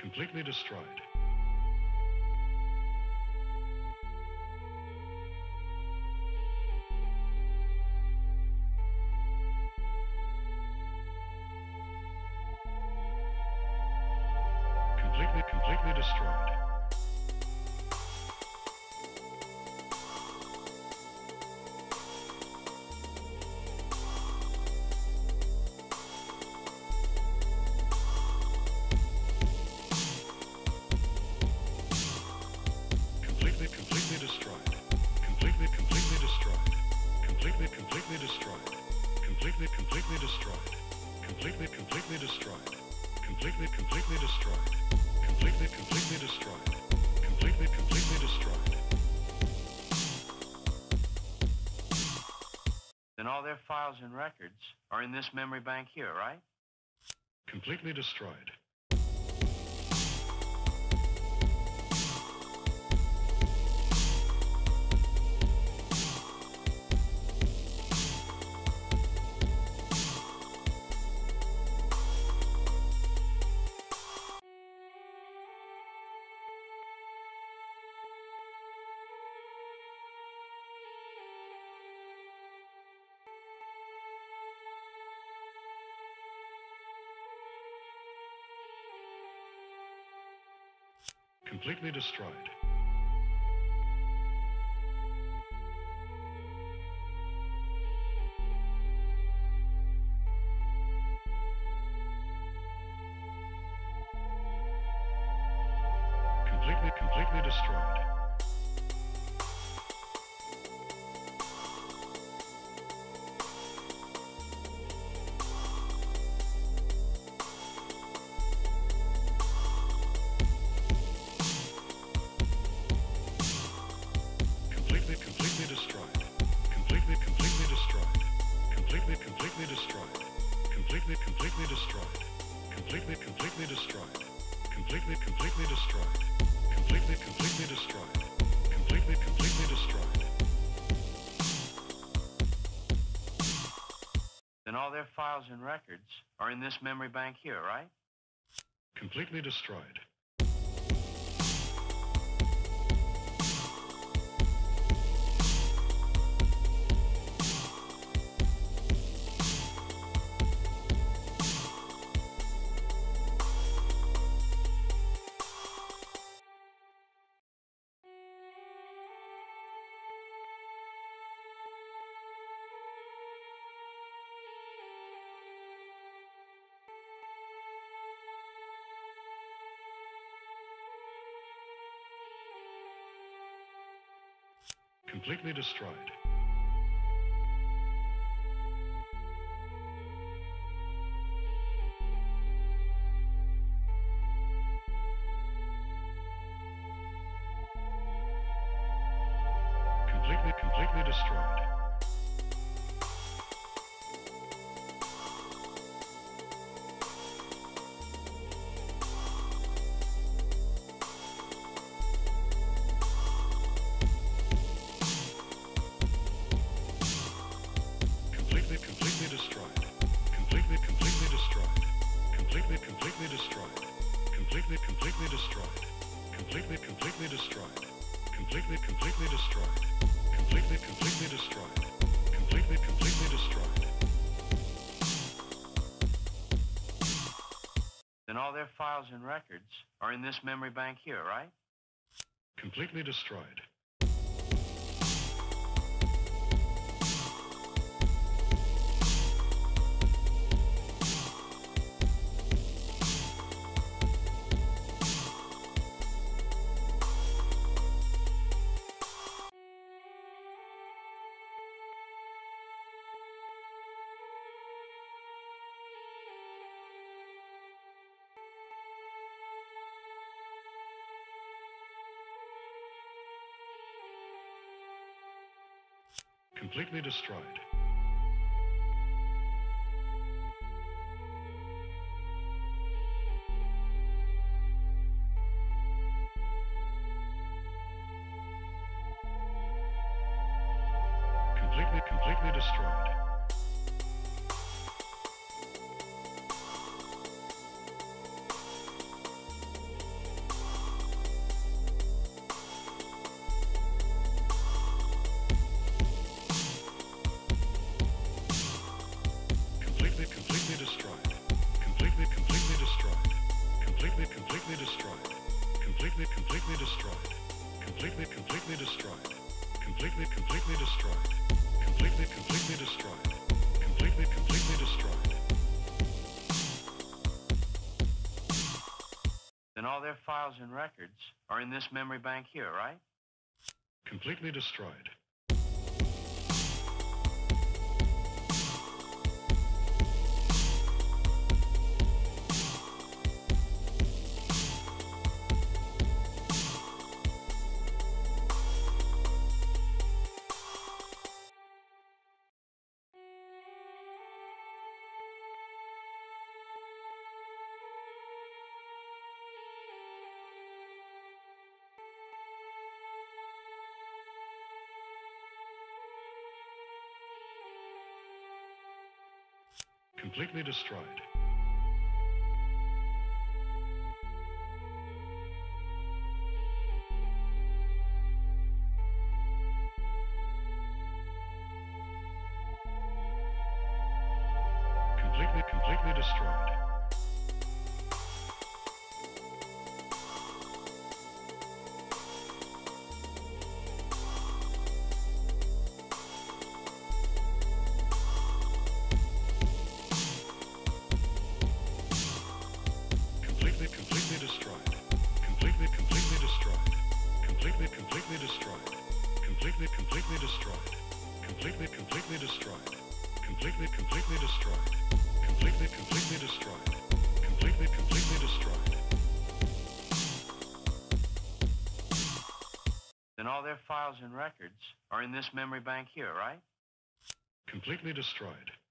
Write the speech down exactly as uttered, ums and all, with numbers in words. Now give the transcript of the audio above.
completely destroyed. Completely, completely destroyed. Completely, completely destroyed. Completely, completely destroyed. Completely, completely destroyed. Completely, completely destroyed. Completely, completely destroyed. Completely, completely destroyed. Completely, completely destroyed. Completely, completely destroyed. Then all their files and records are in this memory bank here, right? Completely destroyed. Completely destroyed. Completely, completely destroyed. Completely, completely destroyed. Completely, completely destroyed. Completely, completely destroyed. Completely, completely destroyed. Completely, completely destroyed. Then all their files and records are in this memory bank here, right? Completely destroyed. Completely destroyed. Completely, completely destroyed. Completely destroyed. Completely, completely destroyed. Completely, completely destroyed. Completely, completely destroyed. Completely, completely destroyed. Then all their files and records are in this memory bank here, right? Completely destroyed. Completely destroyed. Completely, completely destroyed. completely destroyed. Completely, completely destroyed. Completely, completely destroyed. Completely, completely destroyed. Completely, completely destroyed. Completely, completely destroyed. Then all their files and records are in this memory bank here, right? Completely destroyed. Completely destroyed. Completely, completely destroyed. Their files and records are in this memory bank here, right? Completely destroyed.